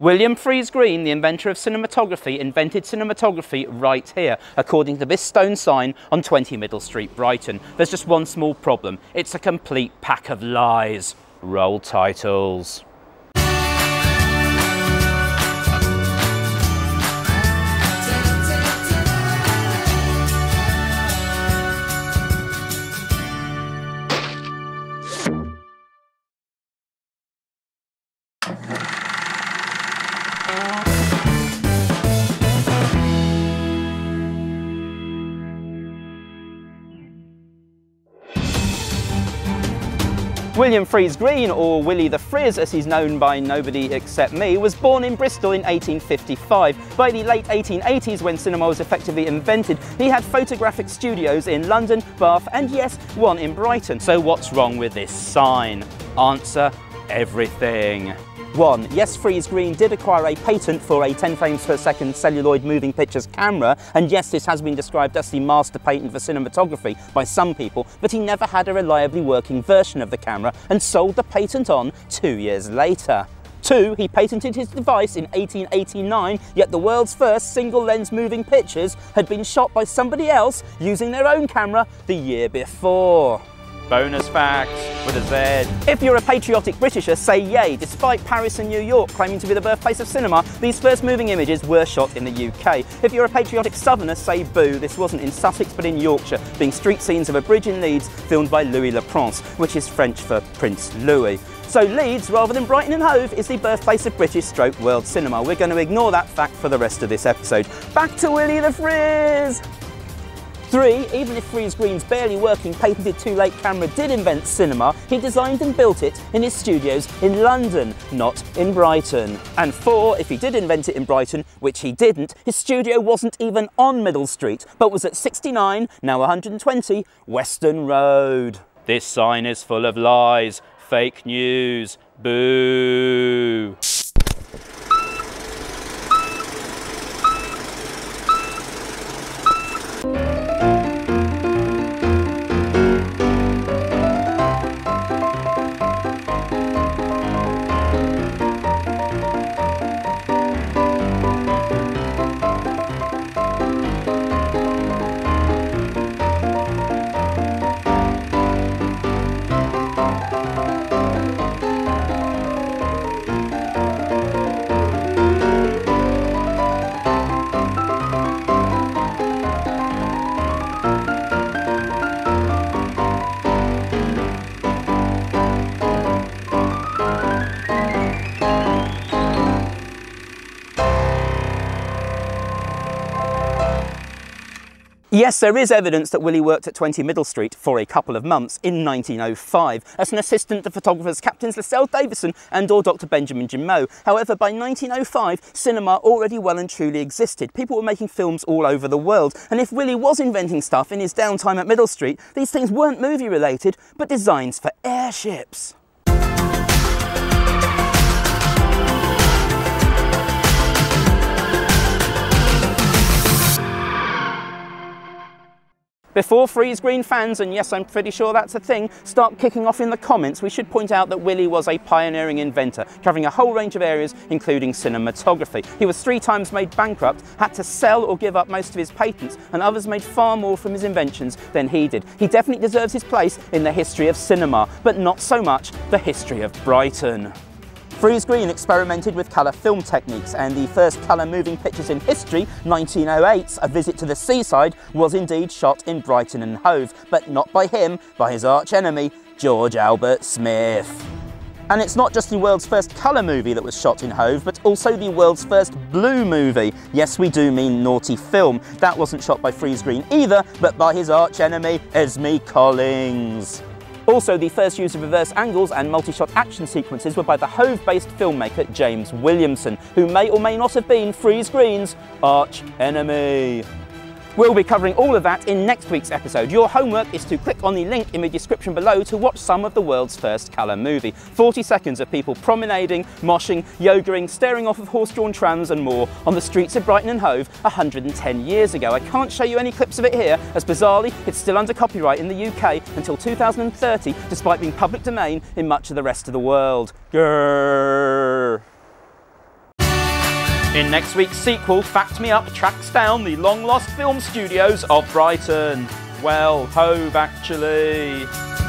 William Friese-Greene, the inventor of cinematography, invented cinematography right here, according to this stone sign on 20 Middle Street, Brighton. There's just one small problem. It's a complete pack of lies. Roll titles. William Friese-Greene, or Willie the Frizz as he's known by nobody except me, was born in Bristol in 1855. By the late 1880s, when cinema was effectively invented, he had photographic studios in London, Bath and yes, one in Brighton. So what's wrong with this sign? Answer: everything. 1. Yes, Friese-Greene did acquire a patent for a 10 frames per second celluloid moving pictures camera, and yes, this has been described as the master patent for cinematography by some people, but he never had a reliably working version of the camera and sold the patent on 2 years later. 2. He patented his device in 1889, yet the world's first single lens moving pictures had been shot by somebody else using their own camera the year before. Bonus facts with a Z. If you're a patriotic Britisher, say yay. Despite Paris and New York claiming to be the birthplace of cinema, these first moving images were shot in the UK. If you're a patriotic Southerner, say boo. This wasn't in Sussex, but in Yorkshire, being street scenes of a bridge in Leeds filmed by Louis Le Prince, which is French for Prince Louis. So Leeds, rather than Brighton and Hove, is the birthplace of British/world cinema. We're going to ignore that fact for the rest of this episode. Back to Willie the Frizz! 3. Even if Friese-Greene's barely working patented too-late camera did invent cinema, he designed and built it in his studios in London, not in Brighton. And 4. If he did invent it in Brighton, which he didn't, his studio wasn't even on Middle Street, but was at 69, now 120, Western Road. This sign is full of lies, fake news, boo. Yes, there is evidence that Willie worked at 20 Middle Street for a couple of months in 1905 as an assistant to photographers Captains LaSalle Davison and or Dr. Benjamin Jimmo. However, by 1905, cinema already well and truly existed. People were making films all over the world, and if Willie was inventing stuff in his downtime at Middle Street, these things weren't movie related, but designs for airships. Before Friese-Greene fans, and yes, I'm pretty sure that's a thing, start kicking off in the comments, we should point out that Willie was a pioneering inventor, covering a whole range of areas, including cinematography. He was 3 times made bankrupt, had to sell or give up most of his patents, and others made far more from his inventions than he did. He definitely deserves his place in the history of cinema, but not so much the history of Brighton. Friese-Greene experimented with colour film techniques, and the first colour moving pictures in history, 1908's A Visit to the Seaside, was indeed shot in Brighton and Hove, but not by him, by his arch-enemy, George Albert Smith. And it's not just the world's first colour movie that was shot in Hove, but also the world's first blue movie. Yes, we do mean naughty film. That wasn't shot by Friese-Greene either, but by his arch-enemy, Esme Collings. Also, the first use of reverse angles and multi-shot action sequences were by the Hove-based filmmaker James Williamson, who may or may not have been Friese-Greene's arch-enemy. We'll be covering all of that in next week's episode. Your homework is to click on the link in the description below to watch some of the world's first colour movie. 40 seconds of people promenading, moshing, yogaing, staring off of horse-drawn trams and more on the streets of Brighton and Hove 110 years ago. I can't show you any clips of it here, as bizarrely it's still under copyright in the UK until 2030, despite being public domain in much of the rest of the world. Grrrr. In next week's sequel, Fact Me Up tracks down the long-lost film studios of Brighton. Well, Hove, actually.